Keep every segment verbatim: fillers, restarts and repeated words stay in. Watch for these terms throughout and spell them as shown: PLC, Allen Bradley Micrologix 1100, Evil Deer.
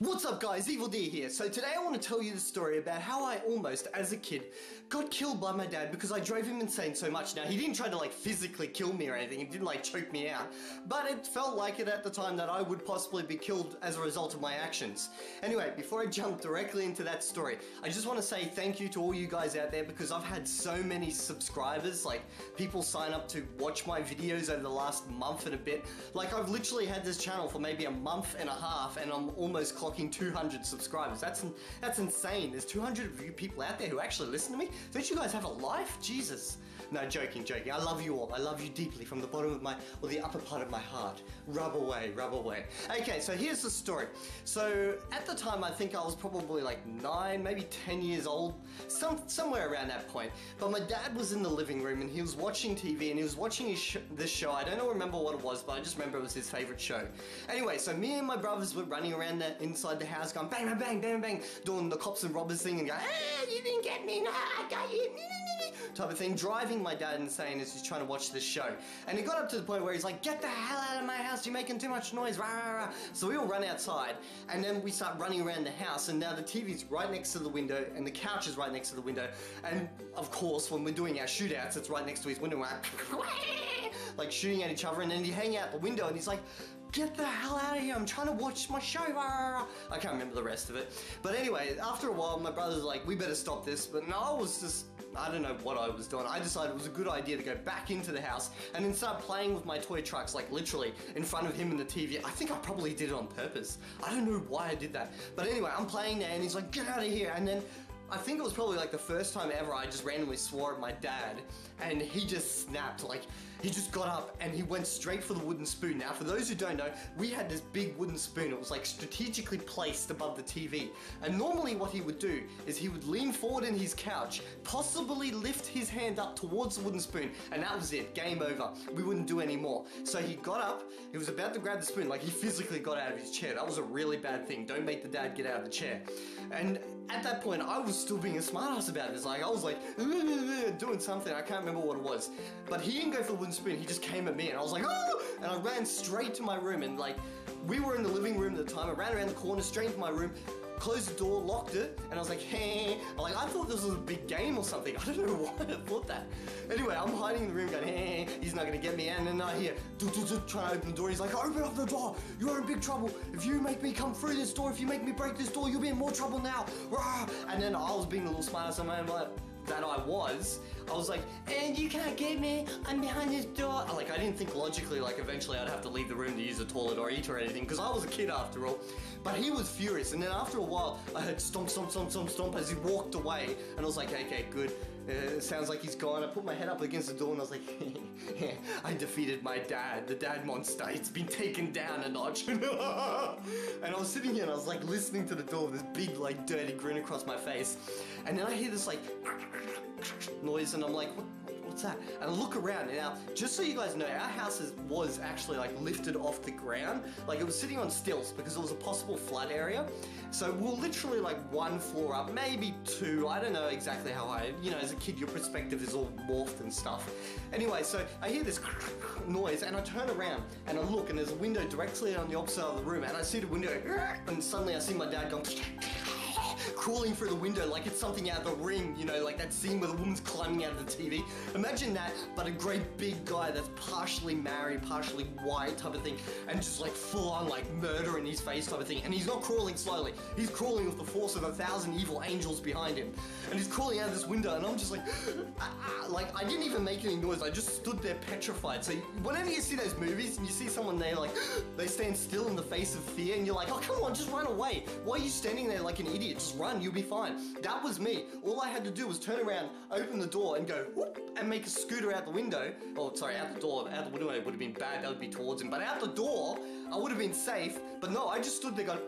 What's up guys, Evil Deer here. So today I want to tell you the story about how I almost, as a kid, got killed by my dad because I drove him insane so much. Now, he didn't try to like physically kill me or anything, he didn't like choke me out, but it felt like it at the time that I would possibly be killed as a result of my actions. Anyway, before I jump directly into that story, I just want to say thank you to all you guys out there because I've had so many subscribers, like people sign up to watch my videos over the last month and a bit. Like I've literally had this channel for maybe a month and a half and I'm almost close two hundred subscribers. That's that's insane. There's two hundred of you people out there who actually listen to me. Don't you guys have a life? Jesus. No, joking, joking. I love you all. I love you deeply from the bottom of my, or the upper part of my heart. Rub away, rub away. Okay, so here's the story. So at the time, I think I was probably like nine, maybe ten years old, some somewhere around that point. But my dad was in the living room and he was watching T V and he was watching his sh this show. I don't know, remember what it was, but I just remember it was his favorite show. Anyway, so me and my brothers were running around the in inside the house going bang, bang, bang, bang, bang, doing the cops and robbers thing and going, ah, you didn't get me, no, I got you, type of thing, driving my dad insane as he's trying to watch this show. And he got up to the point where he's like, get the hell out of my house, you're making too much noise, rah, rah, rah. So we all run outside and then we start running around the house and now the T V's right next to the window and the couch is right next to the window. And of course, when we're doing our shootouts, it's right next to his window, like, like shooting at each other. And then you hang out the window and he's like, get the hell out of here, I'm trying to watch my show. I can't remember the rest of it. But anyway, after a while, my brother's like, we better stop this. But no, I was just, I don't know what I was doing. I decided it was a good idea to go back into the house and then start playing with my toy trucks, like literally in front of him and the T V. I think I probably did it on purpose. I don't know why I did that. But anyway, I'm playing there and he's like, get out of here. And then I think it was probably like the first time ever I just randomly swore at my dad and he just snapped. Like, he just got up and he went straight for the wooden spoon. Now, for those who don't know, we had this big wooden spoon. It was like strategically placed above the T V. And normally what he would do is he would lean forward in his couch, possibly lift his hand up towards the wooden spoon, and that was it, game over. We wouldn't do any more. So he got up, he was about to grab the spoon, like he physically got out of his chair. That was a really bad thing. Don't make the dad get out of the chair. And at that point, I was still being a smartass about this. Like, I was like, doing something. I can't remember what it was. But he didn't go for the wooden spoon. He just came at me, and I was like, oh! And I ran straight to my room, and like, we were in the living room at the time. I ran around the corner, straight to my room, closed the door, locked it, and I was like, hey. Like, I thought this was a big game or something. I don't know why I thought that. Anyway, I'm hiding in the room going, hey, he's not going to get me. And then I hear, do, do, do, trying to open the door. He's like, open up the door. You're in big trouble. If you make me come through this door, if you make me break this door, you'll be in more trouble now. Rah! And then I was being a little smartass in my own life that I was. I was like, and you can't get me, I'm behind this door. Like, I didn't think logically, like, eventually I'd have to leave the room to use the toilet or eat or anything, because I was a kid after all. But he was furious, and then after a while, I heard stomp, stomp, stomp, stomp, stomp as he walked away, and I was like, okay, good. Uh, sounds like he's gone. I put my head up against the door and I was like, I defeated my dad, the dad monster. It's been taken down a notch. And I was sitting here and I was like listening to the door with this big, like, dirty grin across my face. And then I hear this, like, noise and I'm like, what? What's that? And I look around. Now, just so you guys know, our house is, was actually like lifted off the ground. Like, it was sitting on stilts because it was a possible flood area. So we're literally like one floor up, maybe two. I don't know exactly how I, you know, as a kid, your perspective is all morphed and stuff. Anyway, so I hear this noise and I turn around and I look and there's a window directly on the opposite side of the room and I see the window and suddenly I see my dad going, crawling through the window like it's something out of The Ring, you know, like that scene where the woman's climbing out of the T V. Imagine that, but a great big guy that's partially married, partially white type of thing, and just like full on like murder in his face type of thing. And he's not crawling slowly, he's crawling with the force of a thousand evil angels behind him. And he's crawling out of this window and I'm just like, ah, ah. Like, I didn't even make any noise, I just stood there petrified. So whenever you see those movies and you see someone there like, they stand still in the face of fear and you're like, oh come on, just run away. Why are you standing there like an idiot? Just run. You'll be fine. That was me. All I had to do was turn around, open the door, and go whoop, and make a scooter out the window. Oh, sorry, out the door. Out the window would have been bad. That would be towards him. But out the door, I would have been safe. But no, I just stood there going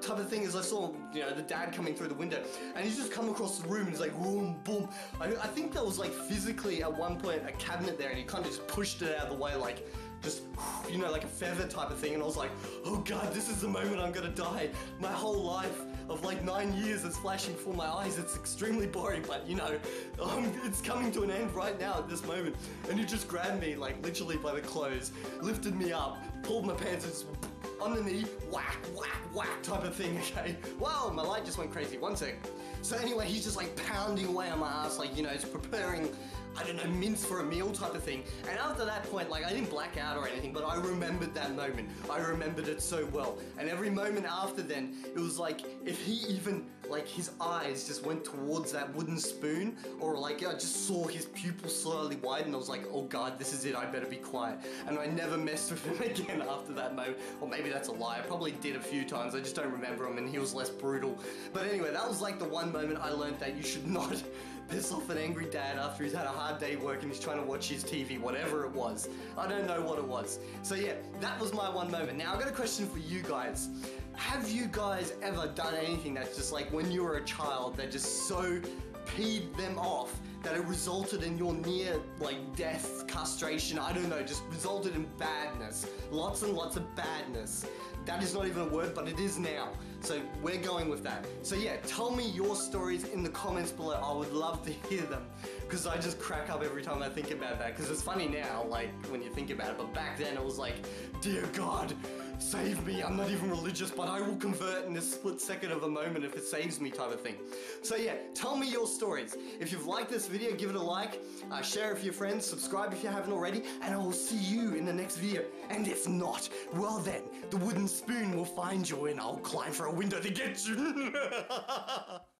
type of thing as I saw, you know, the dad coming through the window, and he's just come across the room and he's like, boom, boom. I, I think there was like physically at one point a cabinet there, and he kind of just pushed it out of the way, like, just, you know, like a feather type of thing. And I was like, oh god, this is the moment I'm gonna die. My whole life of like nine years is flashing before my eyes. It's extremely boring, but you know, um, it's coming to an end right now at this moment. And he just grabbed me like literally by the clothes, lifted me up, pulled my pants and just on the knee, whack, whack, whack type of thing, okay? Wow, my light just went crazy, one sec. So anyway, he's just like pounding away on my ass, like, you know, it's preparing, I don't know, mince for a meal type of thing. And after that point, like, I didn't black out or anything, but I remembered that moment. I remembered it so well. And every moment after then, it was like, if he even, like, his eyes just went towards that wooden spoon, or like, I just saw his pupils slowly widen, I was like, oh God, this is it, I better be quiet. And I never messed with him again after that moment. Or maybe that's a lie, I probably did a few times, I just don't remember him and he was less brutal. But anyway, that was like the one moment I learned that you should not piss off an angry dad after he's had a hard day work and he's trying to watch his T V, whatever it was. I don't know what it was. So yeah, that was my one moment. Now I've got a question for you guys. Have you guys ever done anything that's just like when you were a child that just so peed them off that it resulted in your near like death, castration, I don't know, just resulted in badness. Lots and lots of badness. That is not even a word, but it is now. So we're going with that. So yeah, tell me your stories in the comments below. I would love to hear them, because I just crack up every time I think about that, because it's funny now, like, when you think about it, but back then it was like, dear God, save me, I'm not even religious, but I will convert in this split second of a moment if it saves me type of thing. So yeah, tell me your stories. If you've liked this video, give it a like, uh, share it with your friends, subscribe if you haven't already, and I will see you in the next video. And if not, well then, the wooden spoon will find you and I'll climb for a window to get you.